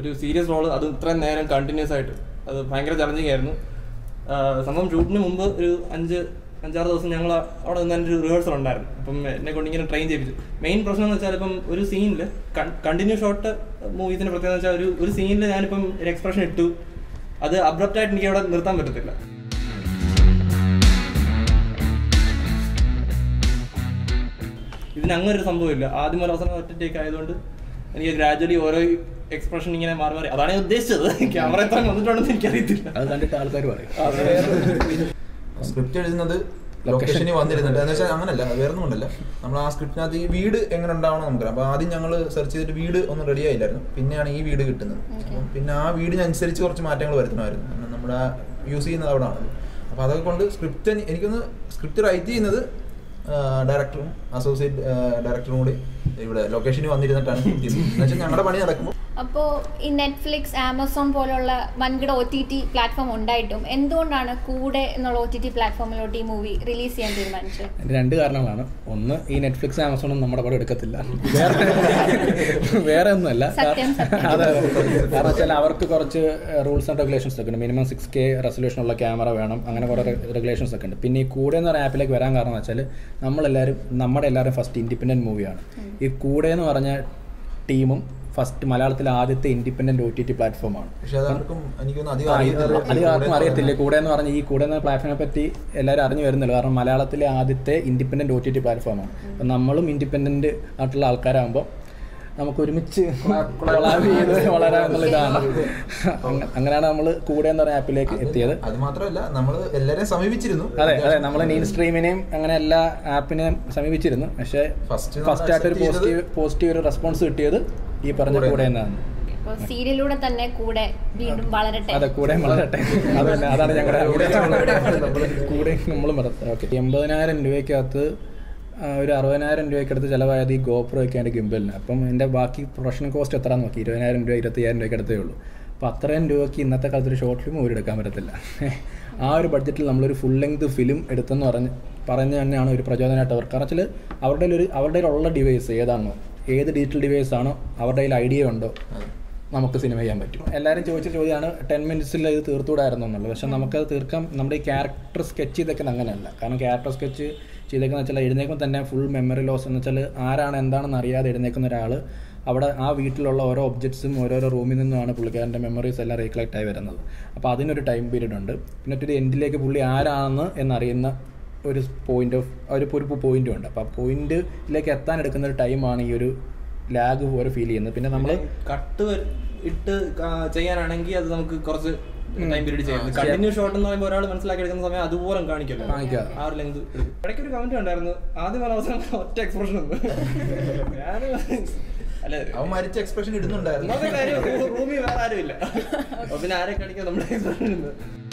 ഒരു serious role, അത് ഇത്രയും നേരം കണ്ടിന്യൂസ് ആയിട്ട് അത് ഭയങ്കര ചലഞ്ചിങ് ആയിരുന്നു. സംഭവം ഷൂട്ടിന് മുമ്പ് ഒരു അഞ്ചാറ് ദിവസം ഞങ്ങൾ അവിടെ നിന്ന് തന്നെ ഒരു റിഹേഴ്സൽ ഉണ്ടായിരുന്നു. അപ്പം എന്നെ കൊണ്ട് ഇങ്ങനെ ട്രെയിൻ ചെയ്യിപ്പിച്ചു. മെയിൻ പ്രശ്നം എന്ന് വെച്ചാൽ ഇപ്പം ഒരു സീനിൽ കണ്ടിന്യൂ ഷോട്ട് മൂവീസിൻ്റെ പ്രത്യേകത വെച്ചാൽ ഒരു സീനിൽ ഞാനിപ്പം ഒരു എക്സ്പ്രഷൻ ഇട്ടു, അത് അബ്രപ്റ്റായിട്ട് എനിക്ക് അവിടെ നിർത്താൻ പറ്റത്തില്ല. ഇതിന് അങ്ങനൊരു സംഭവമില്ല. ആദ്യം ഒരു അവസരം ഒറ്റ ടേക്ക് ആയതുകൊണ്ട് എനിക്ക് ഗ്രാജുവലി ഓരോ എക്സ്പ്രഷൻ ഇങ്ങനെ മാറി മാറി, അതാണ് ഞാൻ ഉദ്ദേശിച്ചത്. ക്യാമറ എത്ര വന്നിട്ടുണ്ടെന്ന് എനിക്കറിയത്തില്ല. അത് കണ്ടിട്ട് ആൾക്കാർ പറയും. സ്ക്രിപ്റ്റ് എഴുതുന്നത് ലൊക്കേഷനിൽ വന്നിരുന്നുണ്ട് എന്ന് വെച്ചാൽ അങ്ങനല്ല, വേറെ ഒന്നും കൊണ്ടല്ല. നമ്മൾ ആ സ്ക്രിപ്റ്റിനകത്ത് ഈ വീട് എങ്ങനെ ഉണ്ടാവണം നമുക്കറിയാം. അപ്പോൾ ആദ്യം ഞങ്ങൾ സെർച്ച് ചെയ്തിട്ട് വീട് ഒന്നും റെഡി ആയില്ലായിരുന്നു. പിന്നെയാണ് ഈ വീട് കിട്ടുന്നത്. അപ്പം പിന്നെ ആ വീടിനനുസരിച്ച് കുറച്ച് മാറ്റങ്ങൾ വരുത്തണമായിരുന്നു. കാരണം നമ്മുടെ യൂസ് ചെയ്യുന്നത് അവിടെ ആണ്. അപ്പോൾ അതൊക്കെ കൊണ്ട് എനിക്കൊന്ന് സ്ക്രിപ്റ്റ് റൈറ്റ് ചെയ്യുന്നത് ഡയറക്ടറും അസോസിയേറ്റ് ഡയറക്ടറും കൂടി ഇവിടെ ലൊക്കേഷനിൽ വന്നിരുന്നിട്ടാണ് ഞങ്ങളുടെ പണി നടക്കുമ്പോൾ. അപ്പോൾ ഈ നെറ്റ്ഫ്ലിക്സ്, ആമസോൺ പോലുള്ള വൻകിട OTT പ്ലാറ്റ്ഫോം ഉണ്ടായിട്ടും എന്തുകൊണ്ടാണ് കൂടെ എന്നുള്ള OTT പ്ലാറ്റ്ഫോമിലോട്ട് ഈ മൂവി റിലീസ് ചെയ്യാൻ തീരുമാനിച്ചത്? രണ്ട് കാരണങ്ങളാണ്. ഒന്ന്, ഈ നെറ്റ്ഫ്ലിക്സ് ആമസോണും നമ്മുടെ പടം എടുക്കത്തില്ല, വേറെ ഒന്നുമല്ല. കാരണം വെച്ചാൽ അവർക്ക് കുറച്ച് റൂൾസ് ആൻഡ് റെഗുലേഷൻസ് ഒക്കെ ഉണ്ട്. മിനിമം 6K റെസൊല്യൂഷനുള്ള ക്യാമറ വേണം, അങ്ങനെ കുറേ റെഗുലേഷൻസ് ഒക്കെ ഉണ്ട്. പിന്നെ ഈ കൂടെ എന്ന് പറയുന്ന ആപ്പിലേക്ക് വരാൻ കാരണം വെച്ചാൽ നമ്മളെല്ലാവരും എല്ലാവരും ഫസ്റ്റ് ഇൻഡിപെൻഡൻറ്റ് മൂവിയാണ്. ഈ കൂടെ എന്ന് പറഞ്ഞ ടീമും ഫസ്റ്റ് മലയാളത്തിലെ ആദ്യത്തെ ഇൻഡിപെൻഡന്റ് OTT പ്ലാറ്റ്ഫോമാണ്. അധികം അറിയത്തില്ല കൂടെ എന്ന് പറഞ്ഞാൽ. ഈ കൂടെ എന്ന പ്ലാറ്റ്ഫോമിനെ പറ്റി എല്ലാവരും അറിഞ്ഞു വരുന്നുള്ളൂ. കാരണം മലയാളത്തിലെ ആദ്യത്തെ ഇൻഡിപെൻഡന്റ് OTT പ്ലാറ്റ്ഫോമാണ്. അപ്പം നമ്മളും ഇൻഡിപെൻഡന്റ് ആയിട്ടുള്ള ആൾക്കാരാകുമ്പോൾ നമുക്ക് ഒരുമിച്ച് കൊളാബ് ചെയ്ത് വളരാനുള്ള ഇതാണ്. അങ്ങനെയാണ് നമ്മൾ കൂടെ എന്ന് പറയുന്ന ആപ്പിലേക്ക് എത്തിയത്. അത് മാത്രമല്ല, നമ്മൾ എല്ലാവരെയും സമീപിച്ചിരുന്നു. അതെ, നമ്മൾ മെയിൻ സ്ട്രീമിനെയും അങ്ങനെ എല്ലാ ആപ്പിനെയും സമീപിച്ചിരുന്നു. പക്ഷേ ഫസ്റ്റായിട്ട് ഒരു പോസിറ്റീവ് ഒരു റെസ്പോൺസ് കിട്ടിയത് ഈ പറഞ്ഞ കൂടെ എന്നാണ്. സീരിയലിലൂടെ തന്നെ കൂടെ വീണ്ടും വളരട്ടെ. അതെ, കൂടെ വളരട്ടെ. അതാണ് ഞങ്ങളുടെ കൂടെ നമ്മളും വളർത്തുക. ഓക്കെ, 80,000 രൂപയ്ക്കകത്ത് ഒരു 60,000 രൂപയ്ക്ക് അടുത്ത് ചിലവായത് ഈ ഗോപ്രോ ഒക്കെ എൻ്റെ ഗിംബലിന്. അപ്പം എൻ്റെ ബാക്കി പ്രൊഡക്ഷൻ കോസ്റ്റ് എത്ര നോക്കി, 20,000 രൂപ 25,000 രൂപയ്ക്ക് അടുത്തേ ഉള്ളൂ. അപ്പോൾ അത്രയും രൂപയ്ക്ക് ഇന്നത്തെ കാലത്ത് ഒരു ഷോർട്ട് ഫിലിം എടുക്കാൻ പറ്റത്തില്ല. ആ ഒരു ബഡ്ജറ്റിൽ നമ്മളൊരു ഫുൾ ലെങ്ത് ഫിലിം എടുത്തെന്ന് പറഞ്ഞ് തന്നെയാണ് ഒരു പ്രചോദനമായിട്ട് അവർ. കാരണം വെച്ചാൽ അവരുടെ ഉള്ള ഡിവൈസ് ഏതാണോ, ഏത് ഡിജിറ്റൽ ഡിവൈസ് ആണോ അവരുടെ കയ്യിൽ ഐഡിയ ഉണ്ടോ, നമുക്ക് സിനിമ ചെയ്യാൻ പറ്റും. എല്ലാവരും ചോദിച്ച ചോദ്യമാണ് 10 മിനിറ്റ്സിൽ ഇത് തീർത്തുകൂടായിരുന്നു എന്നുള്ളത്. പക്ഷേ നമുക്കത് തീർക്കാം. നമ്മുടെ ഈ ക്യാരക്ടർ സ്കെച്ച് ചെയ്തൊക്കെ അങ്ങനെയല്ല. കാരണം ക്യാരക്ടർ സ്കെച്ച് ചെയ്തൊക്കെ വെച്ചാൽ എഴുന്നേൽക്കുമ്പോൾ തന്നെ ഫുൾ മെമ്മറി ലോസ് എന്ന് വെച്ചാൽ ആരാണ് എന്താണെന്ന് അറിയാതെ എഴുന്നേൽക്കുന്ന ഒരാൾ അവിടെ ആ വീട്ടിലുള്ള ഓരോ ഒബ്ജക്ട്സും ഓരോരോ റൂമിൽ നിന്നുമാണ് പുള്ളിക്കാരൻ്റെ മെമ്മറീസ് എല്ലാം റീകളക്ട് ആയി വരുന്നത്. അപ്പോൾ അതിനൊരു ടൈം പീരീഡ് ഉണ്ട്. പിന്നെ ഒരു എൻഡിലേക്ക് പുള്ളി ആരാണെന്ന് എന്നറിയുന്ന ഒരു പോയിന്റും ഉണ്ട്. അപ്പോൾ ആ പോയിന്റിലേക്ക് എത്താൻ എടുക്കുന്ന ഒരു ടൈമാണ് ഈ ഒരു ലാഗ് പോലെ ഫീൽ ചെയ്യുന്നത്. പിന്നെ നമ്മൾ കട്ട് ഇട്ട് ചെയ്യാനാണെങ്കിൽ അത് നമുക്ക് കുറച്ച് ടൈം പീരീഡ് ചെയ്യാം. കണ്ടിന്യൂ ഷോട്ട് എന്ന് പറയുമ്പോൾ ഒരാൾ മനസ്സിലാക്കി എടുക്കുന്ന സമയം അതുപോലെ കാണിക്കല്ലോ. ആ ഒരു ലെങ്ത് ഇടയ്ക്ക് ഒരു കമന്റ് ഉണ്ടായിരുന്നു. ആദ്യം അവസാനം ഒറ്റ എക്സ്പ്രഷൻ ഉണ്ട്. റൂമിൽ വേറെ ആരും ഇല്ല, പിന്നെ ആരെ കാണിക്കാൻ നമ്മുടെ എക്സ്പ്രഷൻ ഉണ്ട്.